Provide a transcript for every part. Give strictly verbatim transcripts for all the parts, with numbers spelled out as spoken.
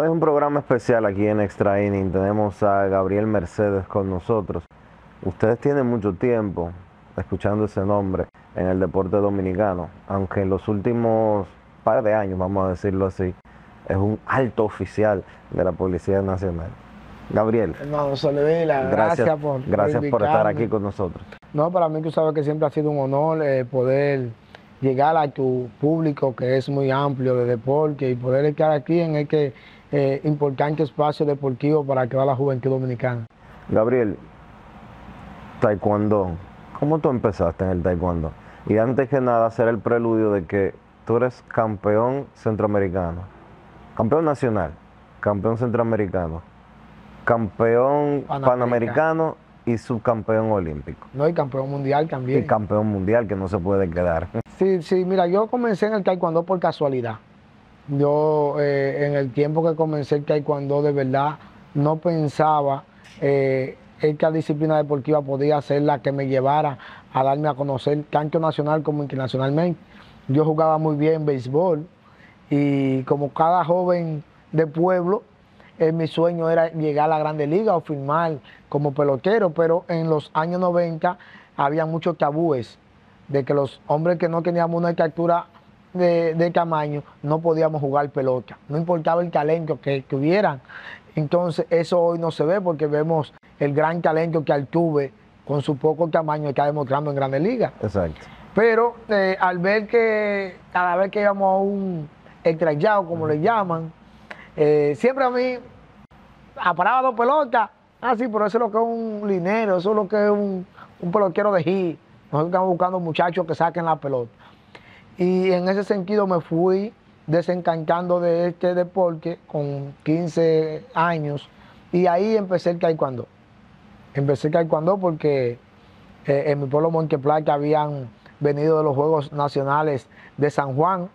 Hoy es un programa especial aquí en Extra Inning. Tenemos a Gabriel Mercedes con nosotros. Ustedes tienen mucho tiempo escuchando ese nombre en el deporte dominicano, aunque en los últimos par de años, vamos a decirlo así, es un alto oficial de la Policía Nacional. Gracias, hermano Solvila, gracias, gracias por Gracias por, por estar aquí con nosotros. No, para mí tú sabes que siempre ha sido un honor eh, poder llegar a tu público, que es muy amplio de deporte, y poder estar aquí en este eh, importante espacio deportivo para que va la juventud dominicana. Gabriel, taekwondo, ¿cómo tú empezaste en el taekwondo? Y antes que nada, hacer el preludio de que tú eres campeón centroamericano, campeón nacional, campeón centroamericano, campeón panamericano y subcampeón olímpico. No, y campeón mundial también. Y campeón mundial, que no se puede quedar. Sí, sí, mira, yo comencé en el taekwondo por casualidad. Yo eh, en el tiempo que comencé el taekwondo, de verdad, no pensaba eh, esta disciplina deportiva podía ser la que me llevara a darme a conocer tanto nacional como internacionalmente. Yo jugaba muy bien béisbol y como cada joven de pueblo, Eh, mi sueño era llegar a la Grande Liga o firmar como pelotero, pero en los años noventa había muchos tabúes de que los hombres que no teníamos una estatura de, de tamaño no podíamos jugar pelota, no importaba el talento que tuvieran. Entonces eso hoy no se ve porque vemos el gran talento que Altuve con su poco tamaño está demostrando en Grande Liga. Exacto. Pero eh, al ver que cada vez que íbamos a un estrellado, como uh-huh. le llaman, Eh, siempre a mí aparaba dos pelotas, así, ah, pero eso es lo que es un linero, eso es lo que es un, un pelotero de hit. Nosotros estamos buscando muchachos que saquen la pelota. Y en ese sentido me fui desencantando de este deporte con quince años y ahí empecé el taekwondo. Empecé el taekwondo porque eh, en mi pueblo Monteplaque habían venido de los Juegos Nacionales de San Juan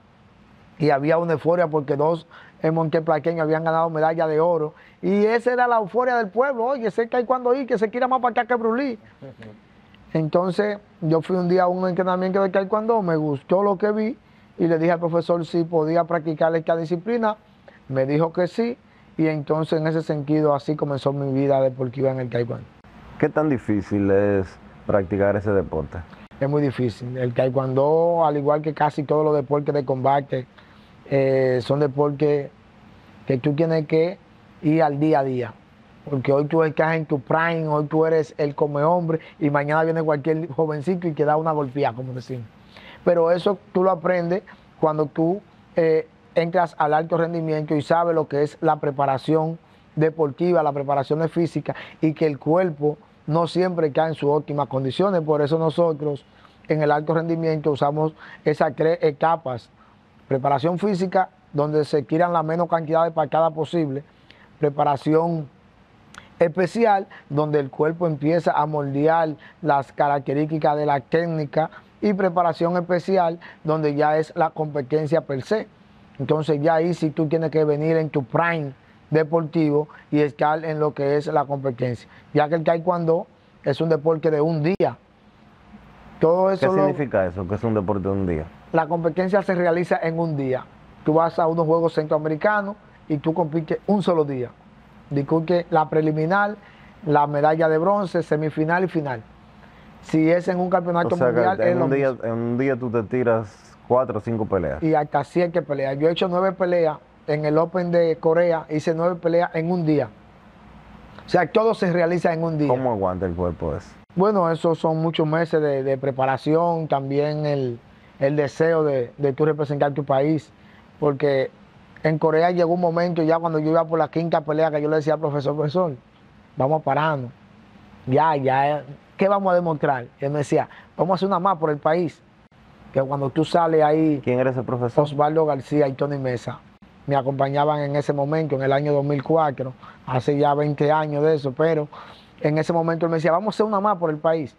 y había una euforia porque dos en monteplaqueño habían ganado medalla de oro. Y esa era la euforia del pueblo. Oye, sé que hay cuando ir, que se quiera más para acá que Brulí. Entonces, yo fui un día a un entrenamiento de taekwondo, me gustó lo que vi y le dije al profesor si podía practicar esta disciplina. Me dijo que sí y entonces en ese sentido así comenzó mi vida deportiva en el taekwondo. ¿Qué tan difícil es practicar ese deporte? Es muy difícil. El taekwondo, al igual que casi todos los deportes de combate, Eh, son deportes que tú tienes que ir al día a día, porque hoy tú estás en tu prime, hoy tú eres el comehombre y mañana viene cualquier jovencito y te da una golpeada, como decimos. Pero eso tú lo aprendes cuando tú eh, entras al alto rendimiento y sabes lo que es la preparación deportiva, la preparación de física y que el cuerpo no siempre está en sus óptimas condiciones. Por eso nosotros en el alto rendimiento usamos esas tres etapas: preparación física, donde se tiran la menos cantidad de patadas posible. Preparación especial, donde el cuerpo empieza a moldear las características de la técnica. Y preparación especial, donde ya es la competencia per se. Entonces ya ahí sí tú tienes que venir en tu prime deportivo y estar en lo que es la competencia. Ya que el taekwondo es un deporte de un día. Todo eso ¿Qué lo... significa eso, que es un deporte de un día? La competencia se realiza en un día. Tú vas a unos Juegos Centroamericanos y tú compites un solo día. Discute la preliminar, la medalla de bronce, semifinal y final. Si es en un campeonato o sea, mundial, en es un día, en un día tú te tiras cuatro o cinco peleas. Y hasta siete peleas. Yo he hecho nueve peleas en el Open de Corea, hice nueve peleas en un día. O sea, todo se realiza en un día. ¿Cómo aguanta el cuerpo eso? Bueno, esos son muchos meses de, de preparación, también el... el deseo de, de tú representar tu país, porque en Corea llegó un momento ya cuando yo iba por la quinta pelea que yo le decía al profesor, profesor, vamos a pararnos, ya, ya, ¿qué vamos a demostrar? Y él me decía, vamos a hacer una más por el país, que cuando tú sales ahí... ¿Quién era ese profesor? Osvaldo García y Tony Mesa me acompañaban en ese momento, en el año dos mil cuatro, hace ya veinte años de eso, pero en ese momento él me decía, vamos a hacer una más por el país.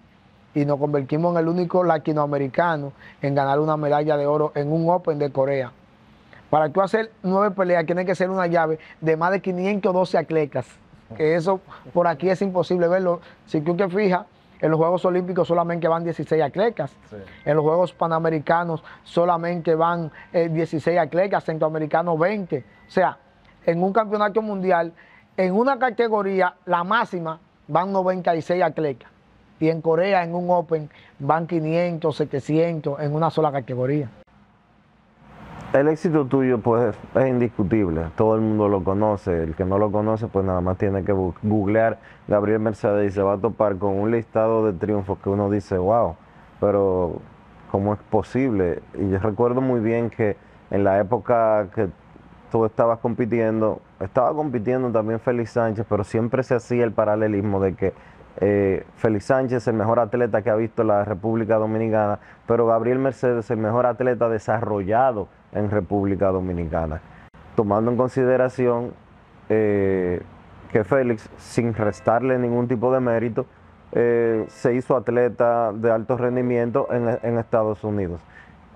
Y nos convertimos en el único latinoamericano en ganar una medalla de oro en un Open de Corea. Para tú hacer nueve peleas, tiene que ser una llave de más de quinientos doce atletas. Que eso por aquí es imposible verlo. Si tú te fijas, en los Juegos Olímpicos solamente van dieciséis atletas. Sí. En los Juegos Panamericanos solamente van eh, dieciséis atletas, centroamericanos veinte. O sea, en un campeonato mundial, en una categoría, la máxima, van noventa y seis atletas. Y en Corea, en un Open, van quinientos, setecientos en una sola categoría. El éxito tuyo, pues, es indiscutible. Todo el mundo lo conoce. El que no lo conoce, pues, nada más tiene que googlear Gabriel Mercedes y se va a topar con un listado de triunfos que uno dice, wow, pero ¿cómo es posible? Y yo recuerdo muy bien que en la época que tú estabas compitiendo, estaba compitiendo también Félix Sánchez, pero siempre se hacía el paralelismo de que Eh, Félix Sánchez, el mejor atleta que ha visto la República Dominicana, pero Gabriel Mercedes, el mejor atleta desarrollado en República Dominicana, tomando en consideración eh, que Félix, sin restarle ningún tipo de mérito, eh, se hizo atleta de alto rendimiento en, en Estados Unidos.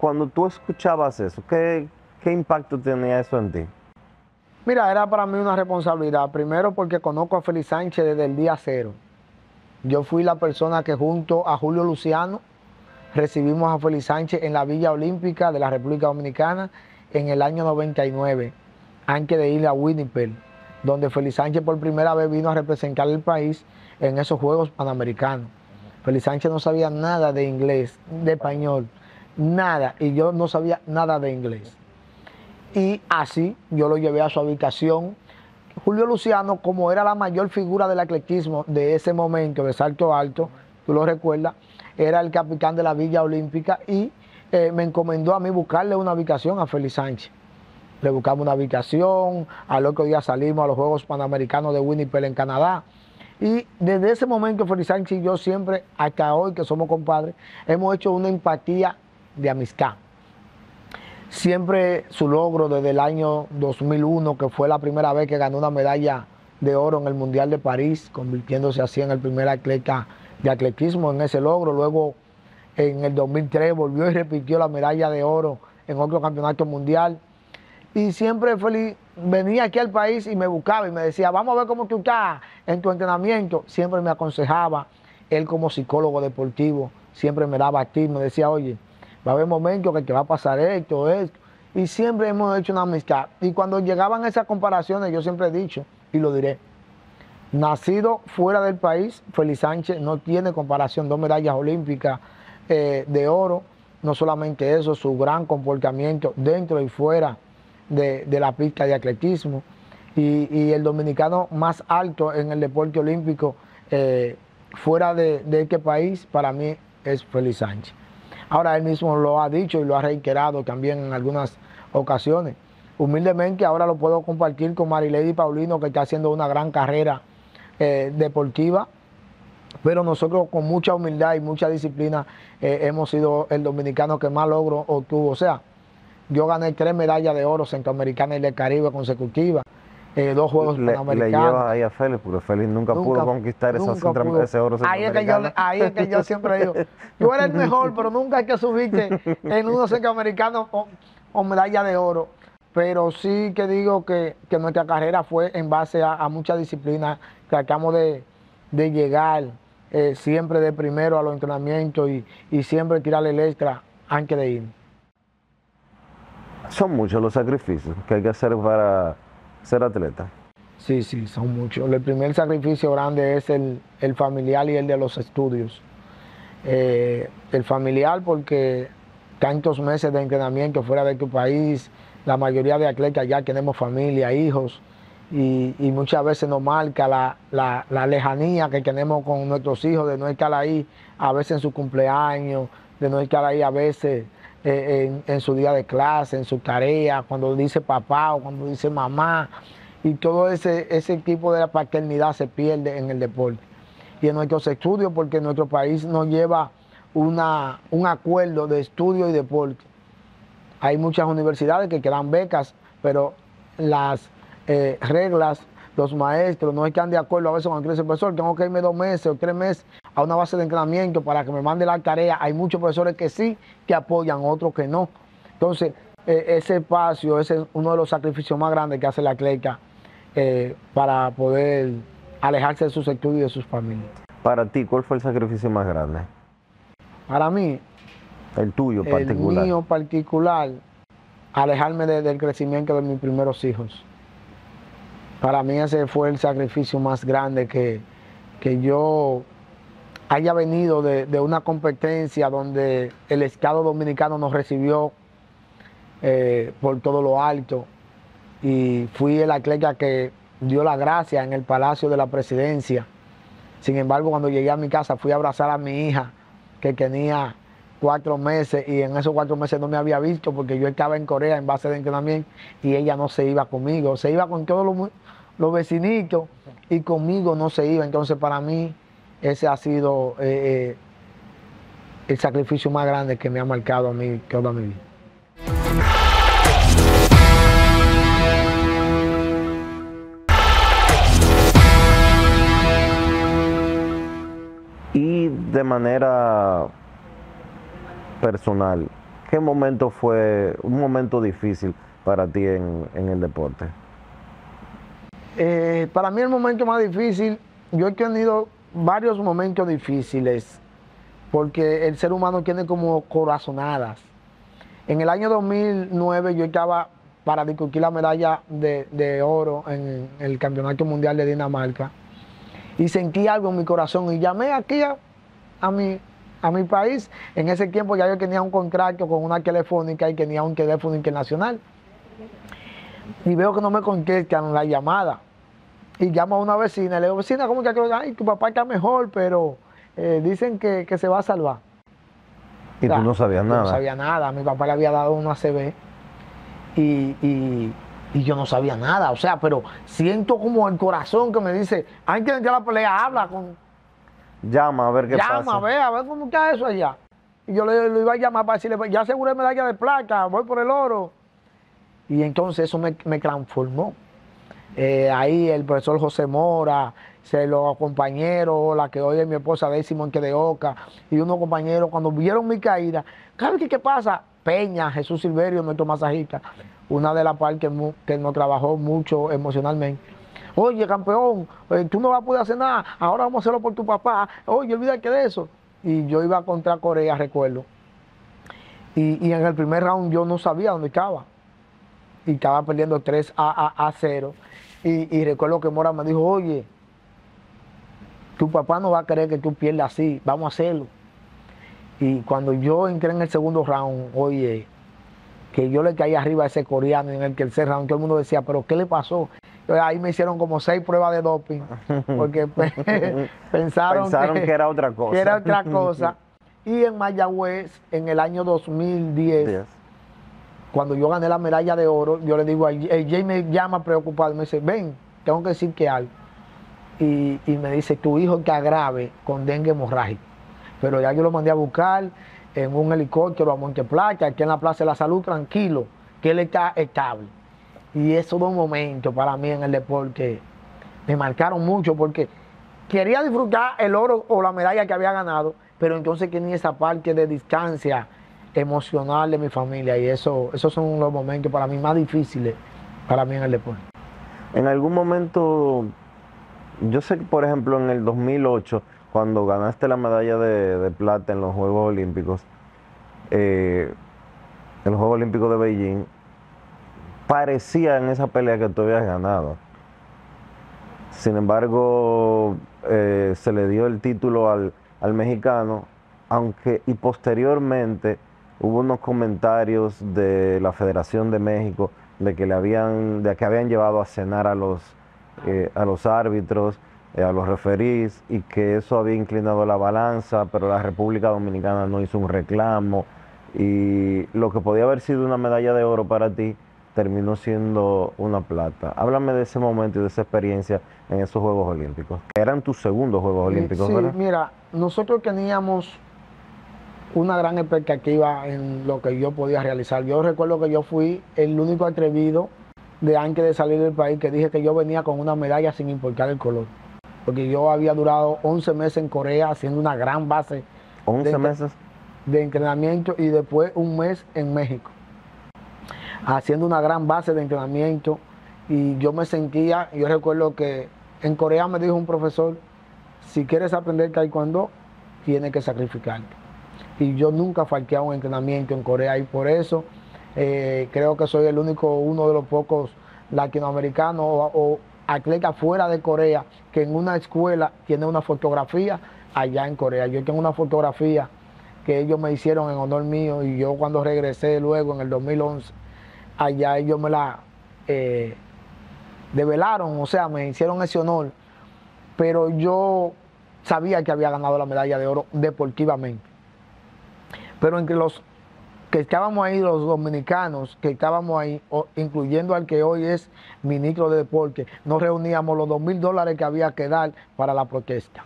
Cuando tú escuchabas eso, ¿qué, qué impacto tenía eso en ti? Mira, era para mí una responsabilidad, primero porque conozco a Félix Sánchez desde el día cero. Yo fui la persona que junto a Julio Luciano recibimos a Félix Sánchez en la Villa Olímpica de la República Dominicana en el año noventa y nueve, antes de ir a Winnipeg, donde Félix Sánchez por primera vez vino a representar el país en esos Juegos Panamericanos. Félix Sánchez no sabía nada de inglés, de español, nada, y yo no sabía nada de inglés. Y así yo lo llevé a su habitación. Julio Luciano, como era la mayor figura del atletismo de ese momento, de salto alto, tú lo recuerdas, era el capitán de la Villa Olímpica y eh, me encomendó a mí buscarle una habitación a Félix Sánchez. Le buscamos una habitación, al otro día salimos a los Juegos Panamericanos de Winnipeg en Canadá. Y desde ese momento Félix Sánchez y yo siempre, hasta hoy que somos compadres, hemos hecho una empatía de amistad. Siempre su logro desde el año dos mil uno, que fue la primera vez que ganó una medalla de oro en el Mundial de París, convirtiéndose así en el primer atleta de atletismo en ese logro. Luego, en el dos mil tres, volvió y repitió la medalla de oro en otro campeonato mundial. Y siempre Félix venía aquí al país y me buscaba y me decía, vamos a ver cómo tú estás en tu entrenamiento. Siempre me aconsejaba, él como psicólogo deportivo, siempre me daba tips, me decía, oye, va a haber momentos que te va a pasar esto, esto. Y siempre hemos hecho una amistad. Y cuando llegaban esas comparaciones, yo siempre he dicho, y lo diré, nacido fuera del país, Félix Sánchez no tiene comparación. Dos medallas olímpicas eh, de oro. No solamente eso, su gran comportamiento dentro y fuera de, de la pista de atletismo. Y, y el dominicano más alto en el deporte olímpico eh, fuera de, de este país, para mí, es Félix Sánchez. Ahora él mismo lo ha dicho y lo ha reiterado también en algunas ocasiones. Humildemente ahora lo puedo compartir con Marilady Paulino, que está haciendo una gran carrera eh, deportiva, pero nosotros con mucha humildad y mucha disciplina eh, hemos sido el dominicano que más logro obtuvo. O sea, yo gané tres medallas de oro centroamericanas y del Caribe consecutivas, eh, dos Juegos le, Panamericanos. Le lleva ahí a Félix, porque Félix nunca, nunca pudo conquistar nunca esa centra, pudo. ese oro ahí es, que yo, ahí es que yo siempre digo, tú eres el mejor, pero nunca hay que subirte en unos centroamericanos o, o medalla de oro. Pero sí que digo que, que nuestra carrera fue en base a, a mucha disciplina. Tratamos de, de llegar eh, siempre de primero a los entrenamientos y, y siempre tirar el extra antes de ir. Son muchos los sacrificios que hay que hacer para ser atleta. Sí, sí, son muchos. El primer sacrificio grande es el, el familiar y el de los estudios. Eh, el familiar porque tantos meses de entrenamiento fuera de tu país, la mayoría de atletas ya tenemos familia, hijos, y, y muchas veces nos marca la, la, la lejanía que tenemos con nuestros hijos, de no estar ahí a veces en su cumpleaños, de no estar ahí a veces En, en su día de clase, en su tarea, cuando dice papá o cuando dice mamá, y todo ese, ese tipo de paternidad se pierde en el deporte. Y en nuestros estudios, porque nuestro país no lleva una, un acuerdo de estudio y deporte. Hay muchas universidades que dan becas, pero las eh, reglas, los maestros no están de acuerdo. A veces cuando dice, profesor, tengo que irme dos meses o tres meses a una base de entrenamiento para que me mande la tarea. Hay muchos profesores que sí que apoyan, otros que no. Entonces, eh, ese espacio, ese es uno de los sacrificios más grandes que hace la atleta eh, para poder alejarse de sus estudios y de sus familias. Para ti, ¿cuál fue el sacrificio más grande? Para mí. El tuyo particular. El mío particular, alejarme de, del crecimiento de mis primeros hijos. Para mí ese fue el sacrificio más grande, que, que yo haya venido de, de una competencia donde el Estado Dominicano nos recibió eh, por todo lo alto, y fui el atleta que dio la gracia en el Palacio de la Presidencia. Sin embargo, cuando llegué a mi casa fui a abrazar a mi hija, que tenía cuatro meses, y en esos cuatro meses no me había visto porque yo estaba en Corea en base de entrenamiento, y ella no se iba conmigo, se iba con todos los, los vecinitos y conmigo no se iba. Entonces para mí ese ha sido eh, el sacrificio más grande que me ha marcado a mí toda mi vida. Y de manera personal, ¿qué momento fue un momento difícil para ti en, en el deporte? Eh, para mí el momento más difícil, yo he tenido varios momentos difíciles, porque el ser humano tiene como corazonadas. En el año dos mil nueve yo estaba para discutir la medalla de, de oro en el Campeonato Mundial de Dinamarca, y sentí algo en mi corazón y llamé aquí a, a mi... a mi país. En ese tiempo ya yo tenía un contrato con una telefónica y tenía un teléfono internacional. Y veo que no me contestan la llamada. Y llamo a una vecina y le digo, vecina, ¿cómo que ay, tu papá está mejor, pero eh, dicen que, que se va a salvar? Y o sea, tú no sabías nada. No sabía nada. Mi papá le había dado una A C V y, y, y yo no sabía nada. O sea, pero siento como el corazón que me dice, hay que entrar a la pelea, habla con... Llama, a ver qué Llama, pasa. Llama, ve, a ver cómo está eso allá. Y yo le, le iba a llamar para decirle, ya aseguré medalla de plata, voy por el oro. Y entonces eso me, me transformó. Eh, ahí el profesor José Mora, se los compañeros, la que hoy es mi esposa, Décimo Ante de Oca, y unos compañeros, cuando vieron mi caída, ¿sabes qué, qué pasa? Peña, Jesús Silverio, nuestro masajista, una de las partes que, que nos trabajó mucho emocionalmente. Oye, campeón, tú no vas a poder hacer nada, ahora vamos a hacerlo por tu papá. Oye, olvídate de eso. Y yo iba contra Corea, recuerdo. Y, y en el primer round yo no sabía dónde estaba. Y estaba perdiendo tres a cero. Y, y recuerdo que Mora me dijo, oye, tu papá no va a querer que tú pierdas así, vamos a hacerlo. Y cuando yo entré en el segundo round, oye, que yo le caí arriba a ese coreano en el tercer round, todo el mundo decía, pero ¿qué le pasó? Ahí me hicieron como seis pruebas de doping, porque pensaron, pensaron que, que era otra cosa. Que era otra cosa. Y en Mayagüez, en el año dos mil diez, yes, cuando yo gané la medalla de oro, yo le digo a Jay, Jay me llama preocupado, me dice, ven, tengo que decir que algo. Y, y me dice, tu hijo está grave con dengue hemorrágico. Pero ya yo lo mandé a buscar en un helicóptero a Monteplaque, aquí en la Plaza de la Salud, tranquilo, que él está estable. Y esos dos momentos para mí en el deporte me marcaron mucho, porque quería disfrutar el oro o la medalla que había ganado, pero entonces tenía esa parte de distancia emocional de mi familia, y eso, esos son los momentos para mí más difíciles para mí en el deporte. En algún momento, yo sé que por ejemplo en el dos mil ocho, cuando ganaste la medalla de, de plata en los Juegos Olímpicos, eh, en los Juegos Olímpicos de Beijing, parecía en esa pelea que tú habías ganado. Sin embargo, eh, se le dio el título al, al mexicano, aunque y posteriormente hubo unos comentarios de la Federación de México de que le habían, de que habían llevado a cenar a los, eh, a los árbitros, eh, a los referís, y que eso había inclinado la balanza, pero la República Dominicana no hizo un reclamo, y lo que podía haber sido una medalla de oro para ti terminó siendo una plata. Háblame de ese momento y de esa experiencia en esos Juegos Olímpicos. Eran tus segundos Juegos Olímpicos, sí, ¿verdad? Mira, nosotros teníamos una gran expectativa en lo que yo podía realizar. Yo recuerdo que yo fui el único atrevido de antes de salir del país que dije que yo venía con una medalla sin importar el color. Porque yo había durado once meses en Corea haciendo una gran base. ¿once meses? De entrenamiento, y después un mes en México haciendo una gran base de entrenamiento, y yo me sentía, yo recuerdo que en Corea me dijo un profesor, si quieres aprender Taekwondo, tienes que sacrificarte. Y yo nunca falté a un entrenamiento en Corea, y por eso eh, creo que soy el único, uno de los pocos latinoamericanos o, o atleta fuera de Corea que en una escuela tiene una fotografía allá en Corea. Yo tengo una fotografía que ellos me hicieron en honor mío, y yo cuando regresé luego en el dos mil once, allá ellos me la eh, develaron, o sea, me hicieron ese honor, pero yo sabía que había ganado la medalla de oro deportivamente. Pero entre los que estábamos ahí, los dominicanos que estábamos ahí, incluyendo al que hoy es ministro de Deporte, nos reuníamos los dos mil dólares que había que dar para la protesta.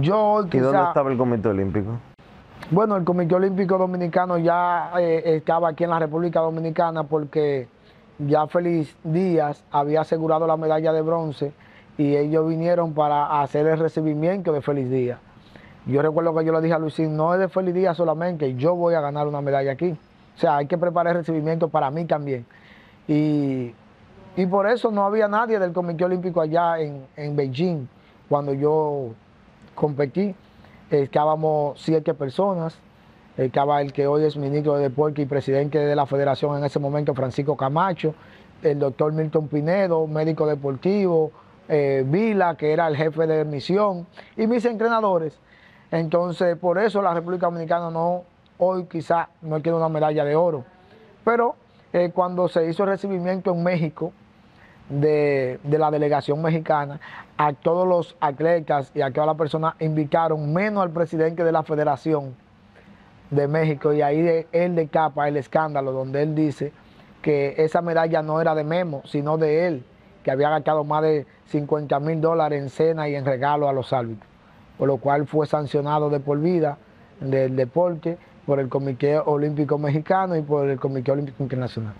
Yo hoy quizá... ¿Y dónde estaba el Comité Olímpico? Bueno, el Comité Olímpico Dominicano ya eh, estaba aquí en la República Dominicana, porque ya Félix Díaz había asegurado la medalla de bronce y ellos vinieron para hacer el recibimiento de Félix Díaz. Yo recuerdo que yo le dije a Luisín, no es de Félix Díaz solamente, yo voy a ganar una medalla aquí. O sea, hay que preparar el recibimiento para mí también. Y, y por eso no había nadie del Comité Olímpico allá en, en Beijing. Cuando yo competí, estábamos siete personas. Estaba el que hoy es ministro de Deporte y presidente de la federación en ese momento, Francisco Camacho, el doctor Milton Pinedo, médico deportivo, eh, Vila, que era el jefe de misión, y mis entrenadores. Entonces, por eso la República Dominicana no, hoy quizás no tiene una medalla de oro. Pero eh, cuando se hizo el recibimiento en México de, de la delegación mexicana, a todos los atletas y a todas las personas invitaron, menos al presidente de la Federación de México. Y ahí de, él decapa el escándalo, donde él dice que esa medalla no era de Memo, sino de él, que había gastado más de cincuenta mil dólares en cena y en regalo a los árbitros, por lo cual fue sancionado de por vida del deporte por el Comité Olímpico Mexicano y por el Comité Olímpico Internacional.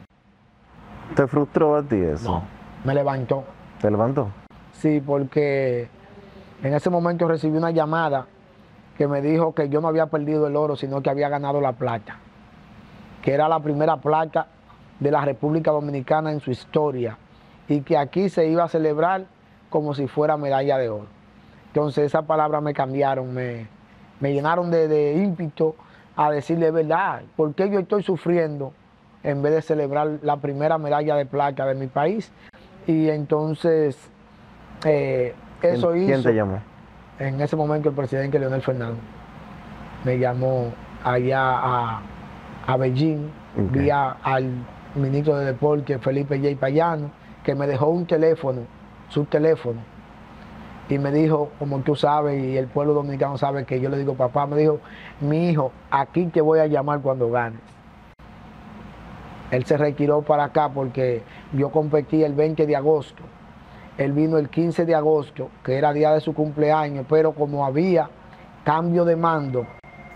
¿Te frustró a ti eso? No, me levantó. ¿Te levantó? Sí, porque en ese momento recibí una llamada que me dijo que yo no había perdido el oro, sino que había ganado la plata, que era la primera plata de la República Dominicana en su historia, y que aquí se iba a celebrar como si fuera medalla de oro. Entonces esas palabras me cambiaron, me, me llenaron de, de ímpetu a decirle verdad, ¿por qué yo estoy sufriendo en vez de celebrar la primera medalla de plata de mi país? Y entonces eh, eso ¿Quién, hizo... ¿Quién te llamó? En ese momento el presidente Leonel Fernández me llamó allá a, a Beijing, okay. Vi a, al ministro de Deporte, Felipe J. Payano, que me dejó un teléfono, su teléfono, y me dijo, como tú sabes y el pueblo dominicano sabe que yo le digo papá, me dijo, mi hijo, aquí te voy a llamar cuando ganes. Él se retiró para acá porque yo competí el veinte de agosto. Él vino el quince de agosto, que era día de su cumpleaños, pero como había cambio de mando,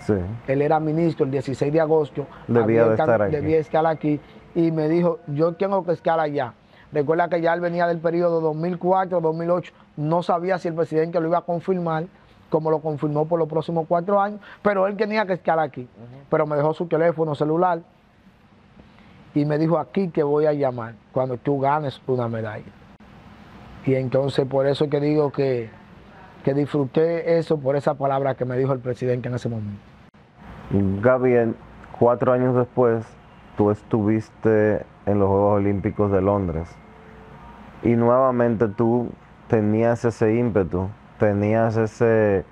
sí, él era ministro el dieciséis de agosto, debía, de estar, aquí. debía estar aquí, y me dijo, yo tengo que estar allá. Recuerda que ya él venía del periodo dos mil cuatro a dos mil ocho, no sabía si el presidente lo iba a confirmar, como lo confirmó por los próximos cuatro años, pero él tenía que estar aquí. Uh-huh. Pero me dejó su teléfono celular y me dijo, aquí te voy a llamar cuando tú ganes una medalla. Y entonces por eso que digo que, que disfruté eso, por esa palabra que me dijo el presidente en ese momento. Gabriel, cuatro años después, tú estuviste en los Juegos Olímpicos de Londres y nuevamente tú tenías ese ímpetu, tenías ese...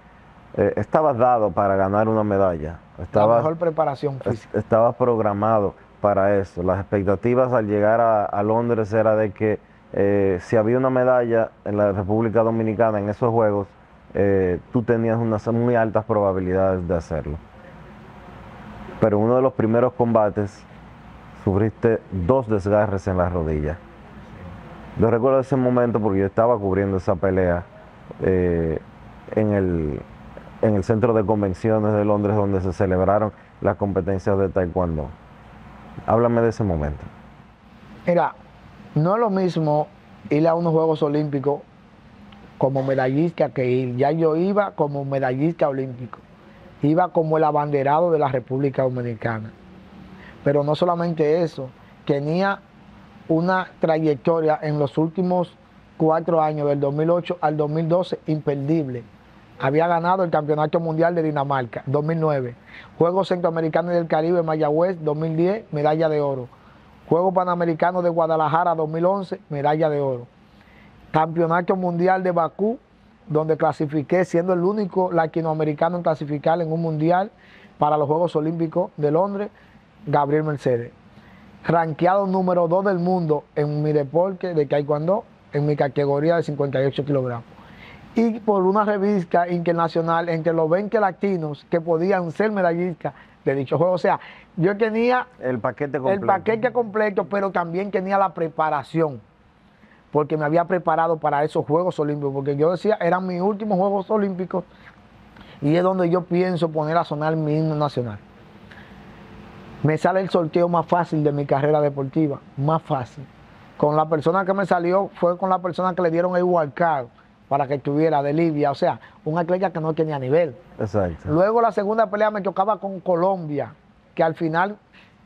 Eh, estabas dado para ganar una medalla. Estabas, la mejor preparación física. Estabas programado para eso. Las expectativas al llegar a, a Londres era de que eh, si había una medalla en la República Dominicana en esos Juegos, eh, tú tenías unas muy altas probabilidades de hacerlo. Pero uno de los primeros combates sufriste dos desgarres en las rodillas. Yo recuerdo ese momento porque yo estaba cubriendo esa pelea eh, en, el, en el centro de convenciones de Londres donde se celebraron las competencias de Taekwondo. Háblame de ese momento. Mira, no es lo mismo ir a unos Juegos Olímpicos como medallista que ir. Ya yo iba como medallista olímpico. Iba como el abanderado de la República Dominicana. Pero no solamente eso, tenía una trayectoria en los últimos cuatro años, del dos mil ocho al dos mil doce, imperdible. Había ganado el Campeonato Mundial de Dinamarca, dos mil nueve, Juegos Centroamericanos y del Caribe, Mayagüez, dos mil diez, medalla de oro. Juegos Panamericanos de Guadalajara dos mil once, medalla de oro. Campeonato Mundial de Bakú, donde clasifiqué siendo el único latinoamericano en clasificar en un mundial para los Juegos Olímpicos de Londres, Gabriel Mercedes. Ranqueado número dos del mundo en mi deporte de Taekwondo, en mi categoría de cincuenta y ocho kilogramos. Y por una revista internacional entre los veinte latinos que podían ser medallistas de dicho juego. O sea, yo tenía el paquete completo, el paquete completo, pero también tenía la preparación, porque me había preparado para esos Juegos Olímpicos, porque yo decía, eran mis últimos Juegos Olímpicos, y es donde yo pienso poner a sonar mi himno nacional. Me sale el sorteo más fácil de mi carrera deportiva, más fácil. Con la persona que me salió, fue con la persona que le dieron el wildcard para que estuviera de Libia, o sea, un atleta que no tenía nivel. Exacto. Luego la segunda pelea me tocaba con Colombia, que al final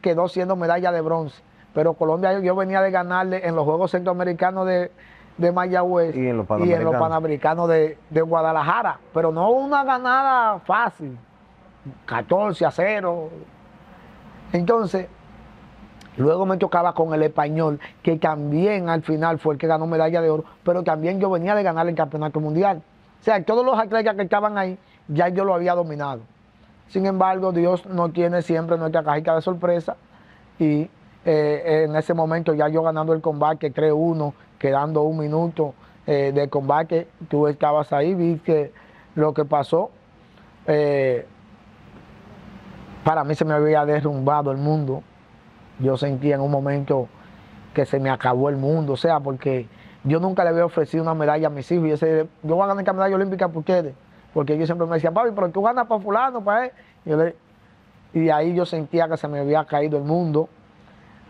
quedó siendo medalla de bronce. Pero Colombia yo venía de ganarle en los Juegos Centroamericanos de, de Mayagüez y en los Panamericanos, Panamericanos de, de Guadalajara. Pero no una ganada fácil, catorce a cero. Entonces, luego me tocaba con el Español, que también al final fue el que ganó medalla de oro, pero también yo venía de ganar el Campeonato Mundial. O sea, todos los atletas que estaban ahí, ya yo lo había dominado. Sin embargo, Dios no tiene siempre nuestra cajita de sorpresa y eh, en ese momento ya yo ganando el combate tres uno, quedando un minuto eh, de combate, tú estabas ahí, viste lo que pasó. Eh, para mí se me había derrumbado el mundo. Yo sentía en un momento que se me acabó el mundo, o sea, porque yo nunca le había ofrecido una medalla a mis hijos. Y yo decía, yo voy a ganar la medalla olímpica por ustedes, porque ellos siempre me decían, papi, pero tú ganas para fulano, para él. Y, yo le, y ahí yo sentía que se me había caído el mundo.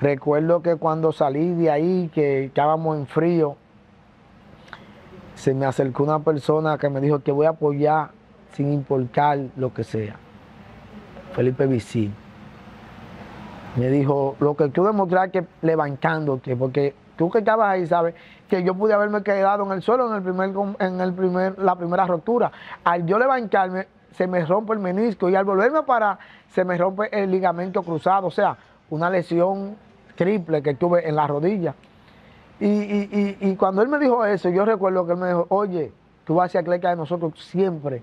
Recuerdo que cuando salí de ahí, que estábamos en frío, se me acercó una persona que me dijo que voy a apoyar sin importar lo que sea. Felipe Vicín. Me dijo, lo que tú demostraste levantándote, porque tú que estabas ahí sabes que yo pude haberme quedado en el suelo en el primer, en el primer, la primera ruptura. Al yo levantarme, se me rompe el menisco y al volverme para, se me rompe el ligamento cruzado, o sea, una lesión triple que tuve en la rodilla. Y, y, y, y cuando él me dijo eso, yo recuerdo que él me dijo, oye, tú vas a ser atleta de nosotros siempre.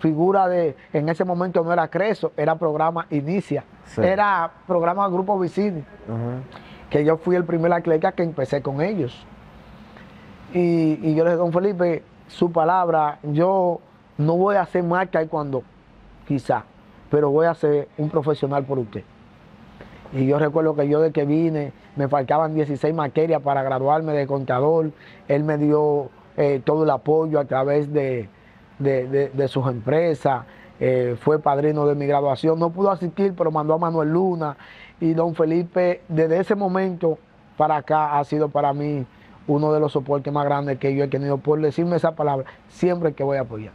Figura de, en ese momento no era Creso, era programa Inicia, sí. Era programa Grupo Vicini, uh-huh. Que yo fui el primer atleta que empecé con ellos. Y, y yo le dije, don Felipe, su palabra, yo no voy a hacer marca y cuando, quizá, pero voy a ser un profesional por usted. Y yo recuerdo que yo de que vine, me faltaban dieciséis materias para graduarme de contador, él me dio eh, todo el apoyo a través de... De, de, de sus empresas, eh, fue padrino de mi graduación, no pudo asistir, pero mandó a Manuel Luna. Y don Felipe, desde ese momento para acá, ha sido para mí uno de los soportes más grandes que yo he tenido por decirme esa palabra, siempre que voy a apoyar.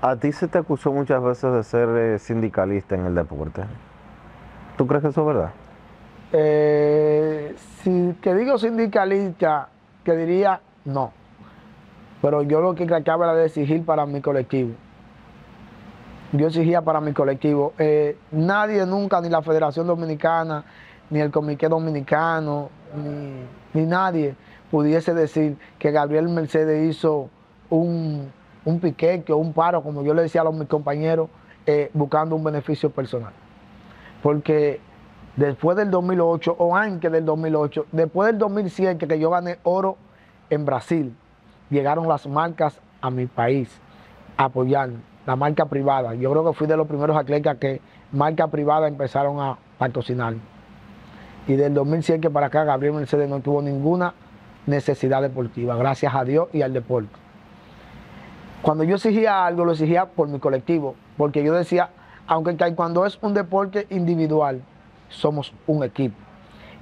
A ti se te acusó muchas veces de ser eh, sindicalista en el deporte. ¿Tú crees que eso es verdad? Eh, si te digo sindicalista, te diría no. Pero yo lo que trataba era de exigir para mi colectivo. Yo exigía para mi colectivo. Eh, nadie nunca, ni la Federación Dominicana, ni el Comité Dominicano, ni, ni nadie pudiese decir que Gabriel Mercedes hizo un, un piquete o un paro, como yo le decía a los, mis compañeros, eh, buscando un beneficio personal. Porque después del dos mil ocho, o antes del dos mil ocho, después del dos mil siete, que yo gané oro en Brasil, llegaron las marcas a mi país a apoyarme, la marca privada. Yo creo que fui de los primeros atletas que marca privada empezaron a patrocinar. Y del dos mil siete para acá, Gabriel Mercedes no tuvo ninguna necesidad deportiva, gracias a Dios y al deporte. Cuando yo exigía algo, lo exigía por mi colectivo, porque yo decía... Aunque el taekwondo es un deporte individual, somos un equipo.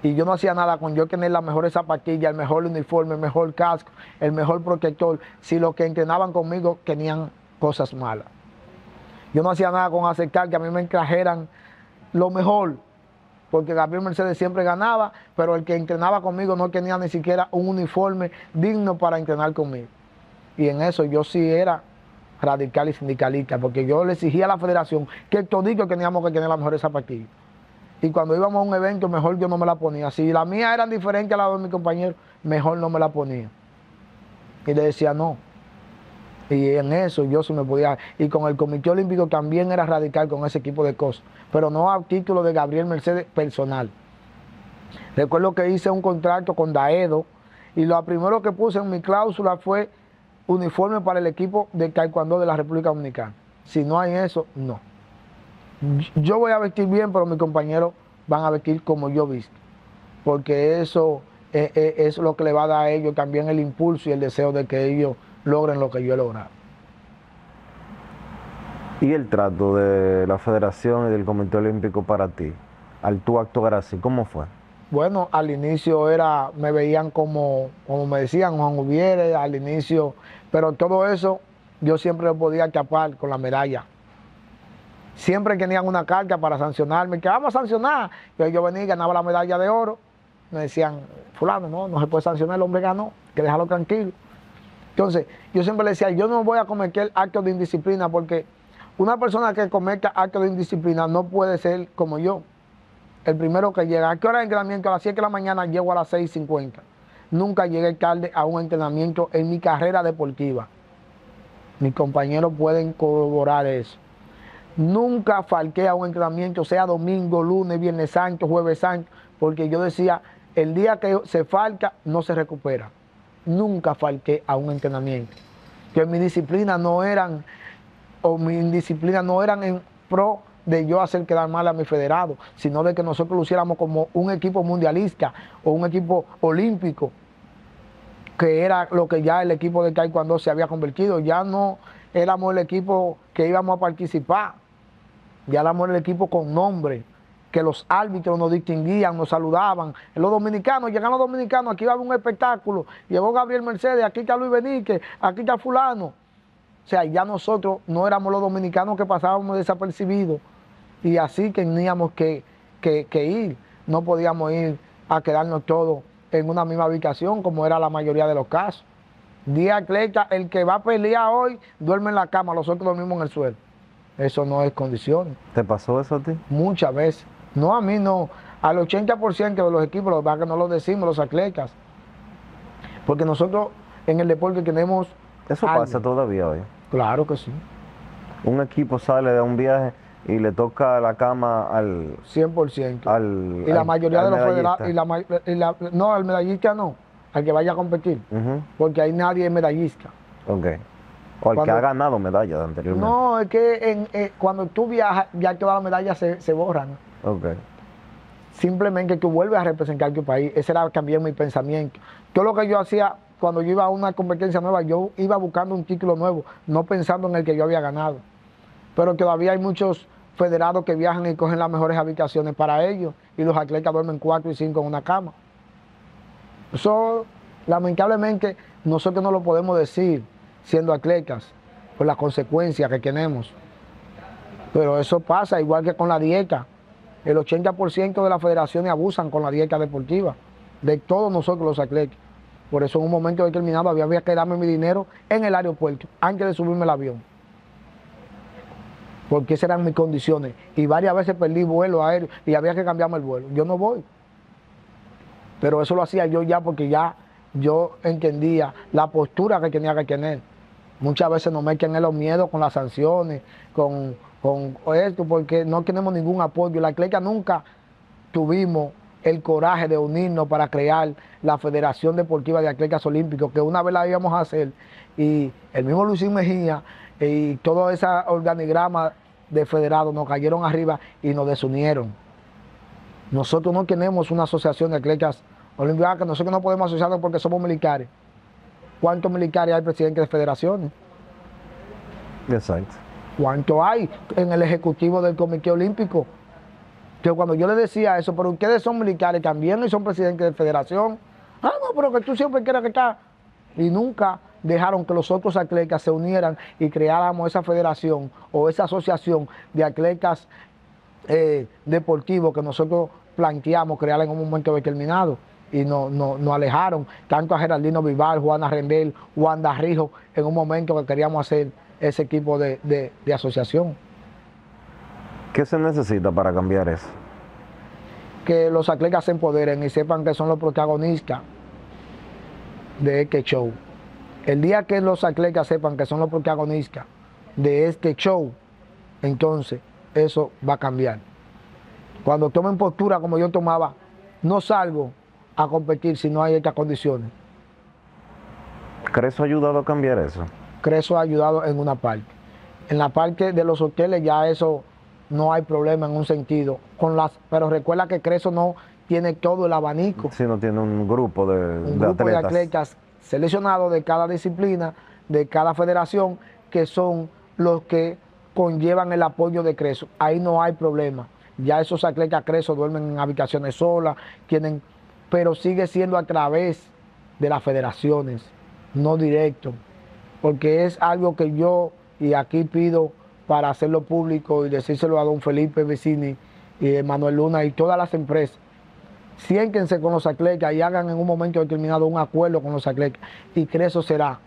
Y yo no hacía nada con yo tener las mejores zapatillas, el mejor uniforme, el mejor casco, el mejor protector, si los que entrenaban conmigo tenían cosas malas. Yo no hacía nada con aceptar que a mí me trajeran lo mejor, porque Gabriel Mercedes siempre ganaba, pero el que entrenaba conmigo no tenía ni siquiera un uniforme digno para entrenar conmigo. y en eso yo sí era radical y sindicalista, porque yo le exigía a la federación que toditos teníamos que tener las mejores zapatillas. Y cuando íbamos a un evento, mejor yo no me la ponía. Si las mías eran diferentes a las de mi compañero, mejor no me la ponía. Y le decía no. Y en eso yo sí me podía. Y con el Comité Olímpico también era radical con ese tipo de cosas. Pero no a título de Gabriel Mercedes personal. Recuerdo que hice un contrato con Daedo y lo primero que puse en mi cláusula fue uniforme para el equipo de Taekwondo de la República Dominicana. Si no hay eso, no. Yo voy a vestir bien, pero mis compañeros van a vestir como yo visto, porque eso es, es, es lo que le va a dar a ellos también el impulso y el deseo de que ellos logren lo que yo he logrado. ¿Y el trato de la Federación y del Comité Olímpico para ti, al tú actuar así, cómo fue? Bueno, al inicio era, me veían como, como me decían, Juan Ubiere, al inicio, pero todo eso yo siempre lo podía tapar con la medalla. Siempre tenían una carta para sancionarme, que vamos a sancionar. Pero yo venía y ganaba la medalla de oro. Me decían, fulano, no, no se puede sancionar, el hombre ganó, que déjalo tranquilo. Entonces, yo siempre le decía, yo no voy a cometer actos de indisciplina, porque una persona que cometa actos de indisciplina no puede ser como yo. El primero que llega. ¿A qué hora de entrenamiento? A las siete de la mañana llego a las seis y cincuenta. Nunca llegué tarde a un entrenamiento en mi carrera deportiva. Mis compañeros pueden corroborar eso. Nunca falté a un entrenamiento, sea domingo, lunes, viernes santo, jueves santo, porque yo decía, el día que se falta, no se recupera. Nunca falté a un entrenamiento. Que mis disciplinas no eran, o mis disciplinas no eran en pro de yo hacer quedar mal a mi federado, sino de que nosotros luciéramos como un equipo mundialista o un equipo olímpico, que era lo que ya el equipo de Taekwondo se había convertido. Ya no éramos el equipo que íbamos a participar. Ya éramos el equipo con nombre, que los árbitros nos distinguían, nos saludaban. Los dominicanos, llegan los dominicanos, aquí va a haber un espectáculo. Llegó Gabriel Mercedes, aquí está Luis Benítez, aquí está fulano. O sea, ya nosotros no éramos los dominicanos que pasábamos desapercibidos. Y así teníamos que, que, que ir. No podíamos ir a quedarnos todos en una misma habitación, como era la mayoría de los casos. diez atletas, el que va a pelear hoy, duerme en la cama, los otros dormimos en el suelo. Eso no es condiciones. ¿Te pasó eso a ti? Muchas veces. No, a mí no. Al ochenta por ciento de los equipos, lo que pasa es que no lo decimos los atletas. Porque nosotros en el deporte tenemos... Eso algo. Pasa todavía hoy. Claro que sí. Un equipo sale de un viaje y le toca la cama al... cien por ciento. Al, y la al, mayoría al de los federados... Y la, y la, no, al medallista no. Al que vaya a competir, uh-huh. Porque ahí nadie es medallista. Ok. O al cuando, que ha ganado medallas anteriormente. No, es que en, eh, cuando tú viajas, ya todas las medallas se, se borran. Ok. Simplemente tú vuelves a representar tu país. Ese era también mi pensamiento. Todo lo que yo hacía cuando yo iba a una competencia nueva, yo iba buscando un título nuevo, no pensando en el que yo había ganado. Pero todavía hay muchos federados que viajan y cogen las mejores habitaciones para ellos, y los atletas duermen cuatro y cinco en una cama. Eso, lamentablemente, nosotros no lo podemos decir siendo atletas por las consecuencias que tenemos. Pero eso pasa igual que con la dieta. El ochenta por ciento de las federaciones abusan con la dieta deportiva, de todos nosotros los atletas. Por eso en un momento determinado había que darme mi dinero en el aeropuerto antes de subirme al avión. Porque esas eran mis condiciones. Y varias veces perdí vuelo aéreo y había que cambiarme el vuelo. Yo no voy. Pero eso lo hacía yo ya porque ya yo entendía la postura que tenía que tener. Muchas veces nos meten en los miedos con las sanciones, con, con esto, porque no tenemos ningún apoyo. La atleta nunca tuvimos el coraje de unirnos para crear la Federación Deportiva de Atletas Olímpicos, que una vez la íbamos a hacer, y el mismo Luisín Mejía y todo ese organigrama de federados nos cayeron arriba y nos desunieron. Nosotros no tenemos una asociación de atletas olímpicos, que nosotros no podemos asociarnos porque somos militares. ¿Cuántos militares hay presidentes de federaciones? Exacto. ¿Cuántos hay en el ejecutivo del Comité Olímpico? Entonces, cuando yo les decía eso, pero ustedes son militares también y son presidentes de federación. Ah, no, pero que tú siempre quieras que está. Y nunca dejaron que los otros atletas se unieran y creáramos esa federación o esa asociación de atletas eh, deportivos que nosotros planteamos crear en un momento determinado. y no, no, nos alejaron, tanto a Geraldino Vival, Juana Rendel, Wanda Rijo, en un momento que queríamos hacer ese equipo de, de, de asociación. ¿Qué se necesita para cambiar eso? Que los atletas se empoderen y sepan que son los protagonistas de este show. El día que los atletas sepan que son los protagonistas de este show, entonces eso va a cambiar. Cuando tomen postura como yo tomaba, no salgo a competir si no hay estas condiciones. ¿Creso ha ayudado a cambiar eso? Creso ha ayudado en una parte. En la parte de los hoteles ya eso no hay problema en un sentido. Con las, pero recuerda que Creso no tiene todo el abanico. Sí, no tiene un grupo de, un de grupo atletas. de atletas seleccionados de cada disciplina, de cada federación, que son los que conllevan el apoyo de Creso. Ahí no hay problema. Ya esos atletas Creso duermen en habitaciones solas, tienen... pero sigue siendo a través de las federaciones, no directo, porque es algo que yo, y aquí pido para hacerlo público y decírselo a don Felipe Vicini y Manuel Luna y todas las empresas, siéntense con los atletas y hagan en un momento determinado un acuerdo con los atletas, y Creso será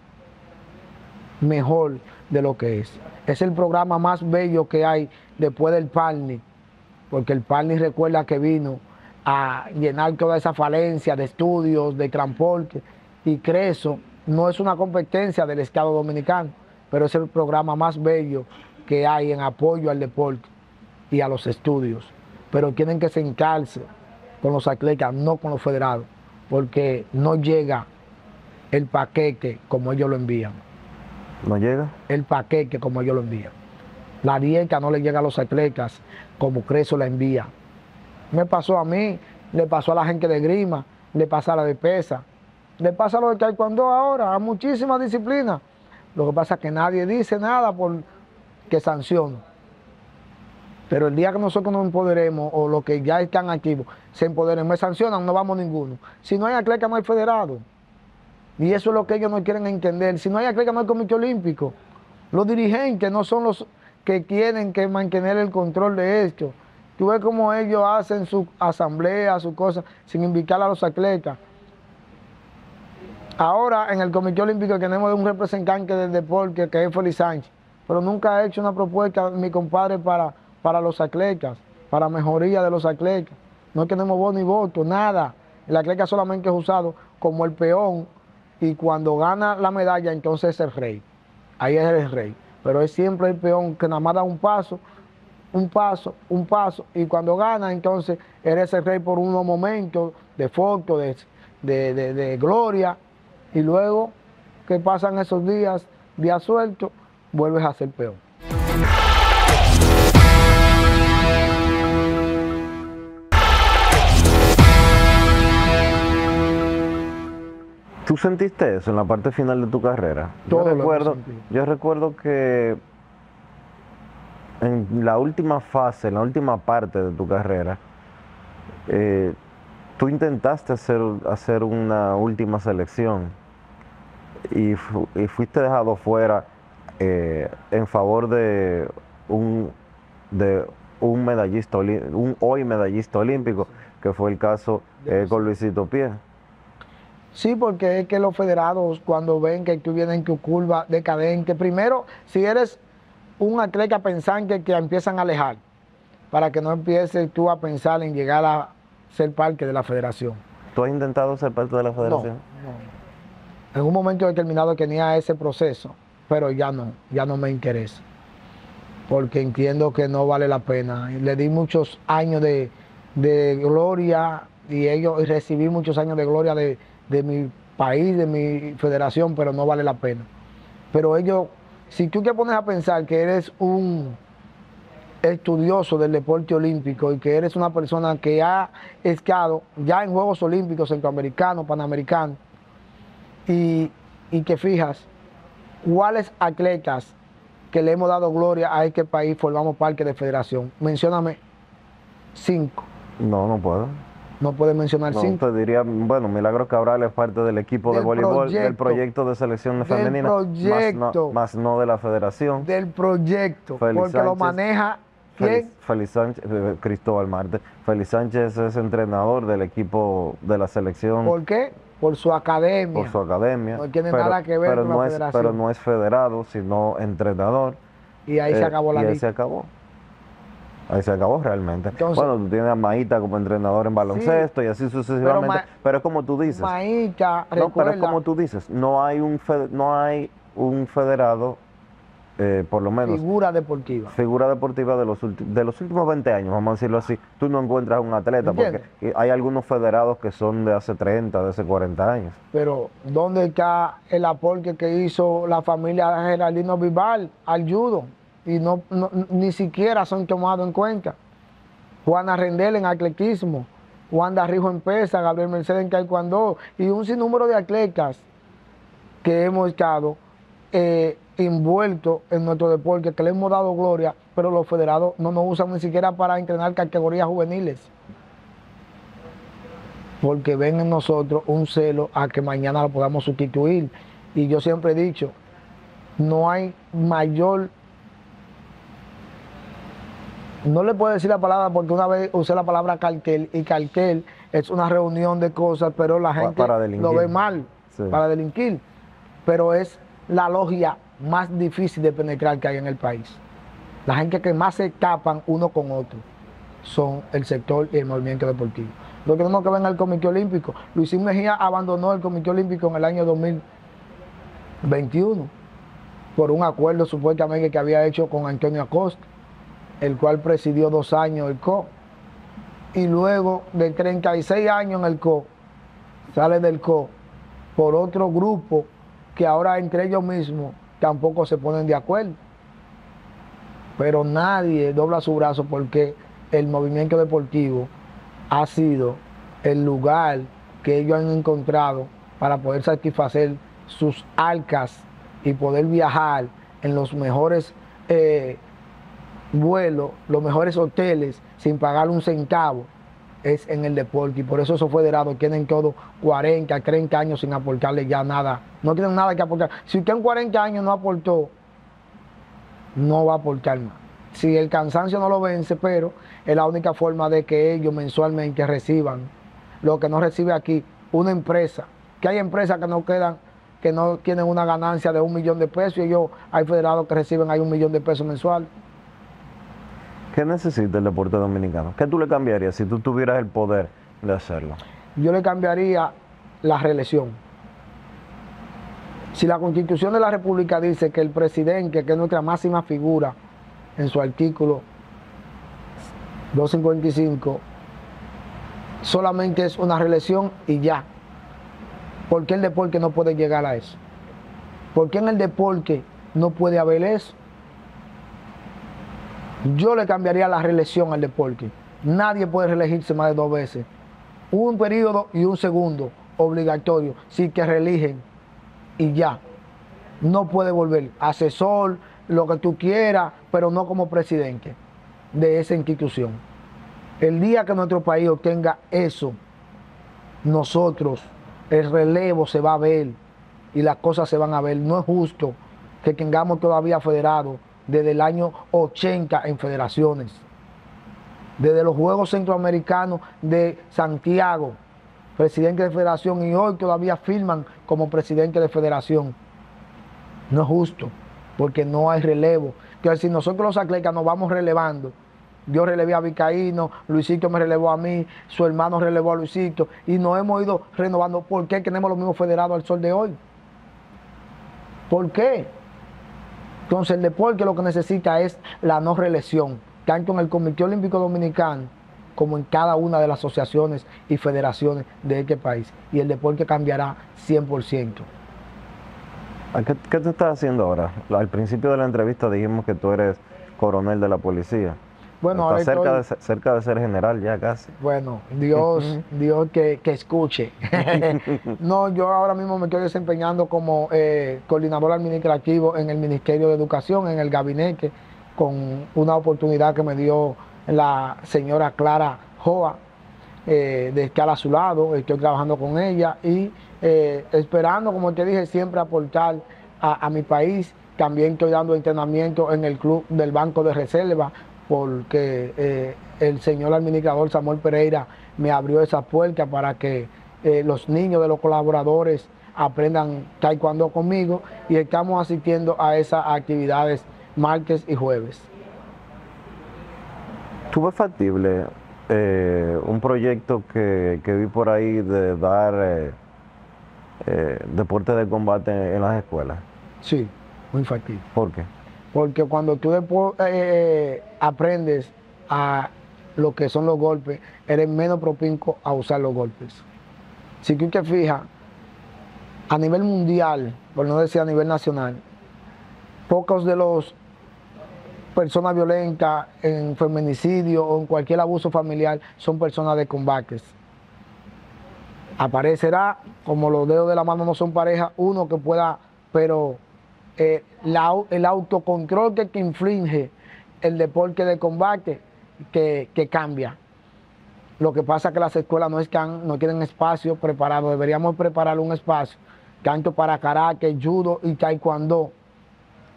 mejor de lo que es. Es el programa más bello que hay después del Parni, porque el Parni recuerda que vino a llenar toda esa falencia de estudios, de transporte, y Creso no es una competencia del Estado Dominicano, pero es el programa más bello que hay en apoyo al deporte y a los estudios. Pero tienen que sentarse con los atletas, no con los federados, porque no llega el paquete como ellos lo envían. ¿No llega? El paquete como ellos lo envían. La dieta no le llega a los atletas como Creso la envía. Me pasó a mí, le pasó a la gente de grima, le pasa a la de pesa, le pasa a lo de taekwondo ahora, a muchísimas disciplinas. Lo que pasa es que nadie dice nada porque sanciona. Pero el día que nosotros nos empoderemos, o los que ya están activos se empoderen, me sancionan, no vamos ninguno. Si no hay atleta, no hay federado. Y eso es lo que ellos no quieren entender. Si no hay atleta, no hay Comité Olímpico. Los dirigentes no son los que tienen que mantener el control de esto. Tú ves cómo ellos hacen su asamblea, sus cosas, sin invitar a los atletas. Ahora en el Comité Olímpico tenemos un representante del deporte que es Félix Sánchez, pero nunca ha hecho una propuesta, mi compadre, para, para los atletas, para mejoría de los atletas. No tenemos voz ni voto, nada. El atleta solamente es usado como el peón, y cuando gana la medalla entonces es el rey. Ahí es el rey, pero es siempre el peón que nada más da un paso, un paso, un paso, y cuando gana entonces eres el rey por unos momentos de foto, de, de, de, de gloria, y luego que pasan esos días, días sueltos, vuelves a ser peor. ¿Tú sentiste eso en la parte final de tu carrera? Todo yo recuerdo, yo recuerdo que en la última fase, en la última parte de tu carrera, eh, tú intentaste hacer, hacer una última selección y, fu y fuiste dejado fuera eh, en favor de un, de un medallista, un hoy medallista olímpico, que fue el caso eh, con Luisito Pie. Sí, porque es que los federados, cuando ven que tú vienes en tu curva decadente, primero, si eres un atleta pensante, que empiezan a alejar, para que no empieces tú a pensar en llegar a ser parte de la federación. ¿Tú has intentado ser parte de la federación? No, no. En un momento determinado tenía ese proceso, pero ya no, ya no me interesa, porque entiendo que no vale la pena. Le di muchos años de, de gloria, y ellos y recibí muchos años de gloria de, de mi país, de mi federación, pero no vale la pena. Pero ellos... Si tú te pones a pensar que eres un estudioso del deporte olímpico y que eres una persona que ha estado ya en Juegos Olímpicos, Centroamericanos, Panamericanos, y, y que fijas cuáles atletas que le hemos dado gloria a este país formamos parte de federación, mencióname cinco. No, no puedo. No puedes mencionar no, cinco. Te diría, bueno, Milagros Cabral es parte del equipo del de voleibol, proyecto, del proyecto de selección femenina, proyecto, más, no, más no de la federación. Del proyecto, Félix porque Sánchez, lo maneja ¿Quién? Félix Sánchez, Cristóbal Marte. Félix Sánchez es entrenador del equipo de la selección. ¿Por qué? Por su academia. Por su academia. No tiene pero, nada que ver con no la es, federación. Pero no es federado, sino entrenador. Y ahí eh, se acabó la y ahí se acabó. Ahí se acabó realmente. Entonces, bueno, tú tienes a Maíta como entrenador en baloncesto sí, y así sucesivamente. Pero, Ma pero es como tú dices. Maíta, no, pero es como tú dices. No hay un, fed no hay un federado... Eh, por lo menos figura deportiva figura deportiva de los, de los últimos veinte años, vamos a decirlo así. Tú no encuentras un atleta. ¿Entiendes? Porque hay algunos federados que son de hace treinta, de hace cuarenta años. Pero ¿dónde está el aporte que hizo la familia de Geraldino Vival al judo? Y no, no ni siquiera son tomados en cuenta. Juana Rendel en atletismo, Juan Darrijo en pesa, Gabriel Mercedes en Taekwondo y un sinnúmero de atletas que hemos estado eh, envuelto en nuestro deporte, que le hemos dado gloria, pero los federados no nos usan ni siquiera para entrenar categorías juveniles, porque ven en nosotros un celo a que mañana lo podamos sustituir. Y yo siempre he dicho, no hay mayor, no le puedo decir la palabra porque una vez usé la palabra cartel, y cartel es una reunión de cosas, pero la gente lo ve mal, sí, para delinquir, pero es la logia más difícil de penetrar que hay en el país. La gente que más se tapan uno con otro son el sector y el movimiento deportivo. Lo que tenemos que ver en el Comité Olímpico, Luisín Mejía abandonó el Comité Olímpico en el año dos mil veintiuno por un acuerdo supuestamente que había hecho con Antonio Acosta, el cual presidió dos años el C O. Y luego de treinta y seis años en el C O, sale del C O por otro grupo que ahora entre ellos mismos tampoco se ponen de acuerdo, pero nadie dobla su brazo, porque el movimiento deportivo ha sido el lugar que ellos han encontrado para poder satisfacer sus arcas y poder viajar en los mejores eh, vuelos, los mejores hoteles, sin pagar un centavo. Es en el deporte, y por eso esos federados tienen todos cuarenta, treinta años sin aportarle ya nada. No tienen nada que aportar. Si usted en cuarenta años no aportó, no va a aportar más. Si el cansancio no lo vence, pero es la única forma de que ellos mensualmente reciban lo que no recibe aquí una empresa. Que hay empresas que no quedan, que no tienen una ganancia de un millón de pesos, y ellos, hay federados que reciben ahí un millón de pesos mensual. ¿Qué necesita el deporte dominicano? ¿Qué tú le cambiarías si tú tuvieras el poder de hacerlo? Yo le cambiaría la reelección. Si la Constitución de la República dice que el presidente, que es nuestra máxima figura, en su artículo doscientos cincuenta y cinco, solamente es una reelección y ya. ¿Por qué el deporte no puede llegar a eso? ¿Por qué en el deporte no puede haber eso? Yo le cambiaría la reelección al deporte. Nadie puede reelegirse más de dos veces. Un periodo y un segundo obligatorio. Si te reeligen y ya. No puede volver asesor, lo que tú quieras, pero no como presidente de esa institución. El día que nuestro país obtenga eso, nosotros, el relevo se va a ver y las cosas se van a ver. No es justo que tengamos todavía federados desde el año ochenta en federaciones, desde los Juegos Centroamericanos de Santiago, presidente de federación, y hoy todavía firman como presidente de federación. No es justo, porque no hay relevo. Entonces, si nosotros los atletas nos vamos relevando, yo relevé a Vizcaíno, Luisito me relevó a mí, su hermano relevó a Luisito, y nos hemos ido renovando. ¿Por qué tenemos los mismos federados al sol de hoy? ¿Por qué? Entonces el deporte lo que necesita es la no reelección, tanto en el Comité Olímpico Dominicano como en cada una de las asociaciones y federaciones de este país. Y el deporte cambiará cien por ciento. ¿Qué, qué te estás haciendo ahora? Al principio de la entrevista dijimos que tú eres coronel de la policía. Bueno, ahora cerca, estoy... de, cerca de ser general ya casi. Bueno, Dios, Dios que, que escuche. No, yo ahora mismo me estoy desempeñando como eh, coordinador administrativo en el Ministerio de Educación, en el gabinete, con una oportunidad que me dio la señora Clara Joa, eh, de estar a su lado. Estoy trabajando con ella y eh, esperando, como te dije, siempre aportar a, a mi país. También estoy dando entrenamiento en el club del Banco de Reserva, porque eh, el señor administrador Samuel Pereira me abrió esa puerta para que eh, los niños de los colaboradores aprendan taekwondo conmigo, y estamos asistiendo a esas actividades martes y jueves. ¿Tú ves factible eh, un proyecto que, que vi por ahí de dar eh, eh, deporte de combate en las escuelas? Sí, muy factible. ¿Por qué? Porque cuando tú después, eh, aprendes a lo que son los golpes, eres menos propenso a usar los golpes. Si tú te fijas, a nivel mundial, por no decir a nivel nacional, pocos de los personas violentas en feminicidio o en cualquier abuso familiar son personas de combates. Aparecerá, como los dedos de la mano no son pareja, uno que pueda, pero eh, la, el autocontrol que, que inflige el deporte de combate que, que cambia. Lo que pasa es que las escuelas no están, no tienen espacio preparado. Deberíamos preparar un espacio tanto para karate, judo y taekwondo,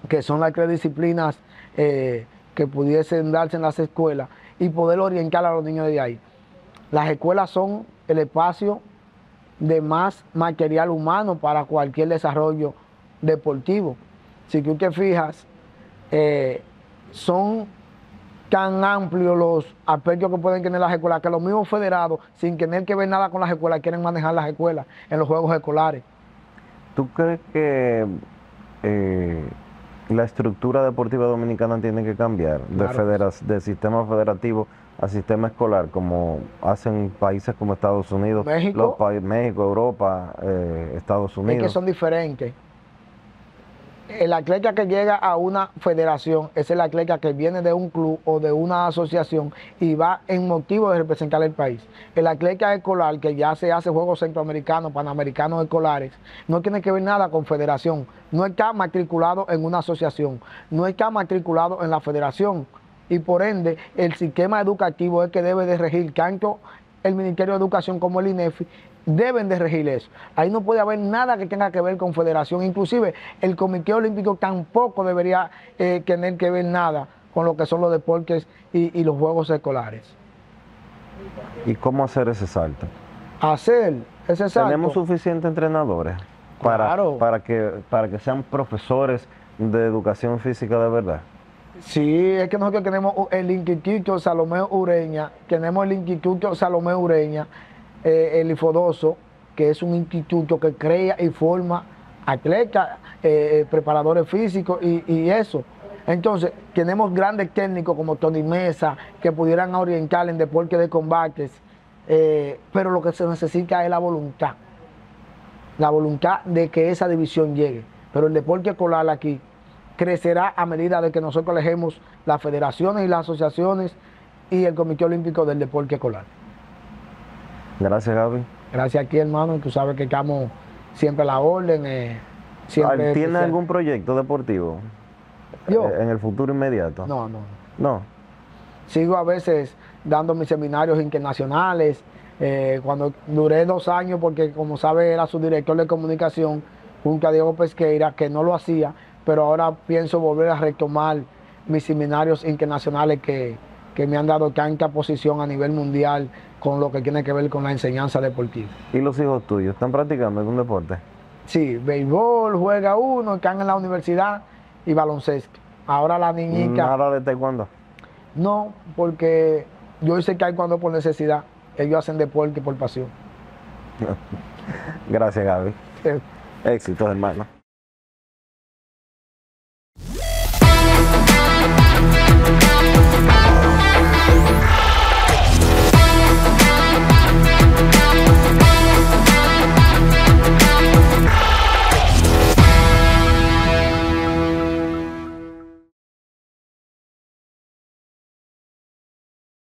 que son las tres disciplinas eh, que pudiesen darse en las escuelas, y poder orientar a los niños de ahí. Las escuelas son el espacio de más material humano para cualquier desarrollo deportivo. Si tú te fijas, eh, son tan amplios los aspectos que pueden tener las escuelas, que los mismos federados, sin tener que ver nada con las escuelas, quieren manejar las escuelas en los juegos escolares. ¿Tú crees que eh... la estructura deportiva dominicana tiene que cambiar, claro, de, de sistema federativo a sistema escolar, como hacen países como Estados Unidos, México, los pa México, Europa, eh, Estados Unidos? Es que son diferentes. El atleta que llega a una federación es el atleta que viene de un club o de una asociación y va en motivo de representar el país. El atleta escolar, que ya se hace juegos centroamericanos, panamericanos escolares, no tiene que ver nada con federación. No está matriculado en una asociación, no está matriculado en la federación. Y por ende, el sistema educativo es el que debe de regir, tanto el Ministerio de Educación como el INEFI, deben de regir eso. Ahí no puede haber nada que tenga que ver con federación. Inclusive el Comité Olímpico tampoco debería eh, tener que ver nada con lo que son los deportes y, y los juegos escolares. ¿Y cómo hacer ese salto? Hacer ese salto. ¿Tenemos suficientes entrenadores para, claro, para, que, para que sean profesores de educación física de verdad? Sí, es que nosotros tenemos el Instituto Salomé Ureña, tenemos el Instituto Salomé Ureña, Eh, el IFODOSO, que es un instituto que crea y forma atletas, eh, preparadores físicos y, y eso. Entonces, tenemos grandes técnicos como Tony Mesa, que pudieran orientar en deporte de combates, eh, pero lo que se necesita es la voluntad, la voluntad de que esa división llegue. Pero el deporte escolar aquí crecerá a medida de que nosotros elegemos las federaciones y las asociaciones y el Comité Olímpico del Deporte Escolar. Gracias, Gaby. Gracias a ti, hermano. Tú sabes que estamos siempre a la orden. Eh, siempre. ¿Tiene algún proyecto deportivo? ¿Yo? En el futuro inmediato. No, no. No. Sigo a veces dando mis seminarios internacionales. Eh, cuando duré dos años, porque como sabes, era subdirector de comunicación junto a Diego Pesqueira, que no lo hacía, pero ahora pienso volver a retomar mis seminarios internacionales que, que me han dado tanta posición a nivel mundial con lo que tiene que ver con la enseñanza deportiva. ¿Y los hijos tuyos están practicando algún deporte? Sí, béisbol, juega uno, están en la universidad, y baloncesto. Ahora la niñita... ¿Nada de taekwondo? No, porque yo hice taekwondo por necesidad. Ellos hacen deporte por pasión. Gracias, Gaby. Eh. Éxitos, hermano.